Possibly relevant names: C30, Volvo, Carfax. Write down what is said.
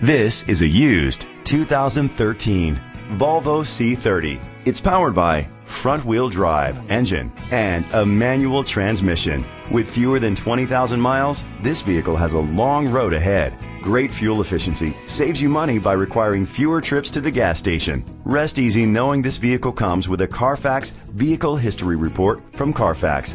This is a used 2013 Volvo C30. It's powered by front-wheel drive engine and a manual transmission. With fewer than 20,000 miles, this vehicle has a long road ahead. Great fuel efficiency saves you money by requiring fewer trips to the gas station. Rest easy knowing this vehicle comes with a Carfax Vehicle History Report from Carfax,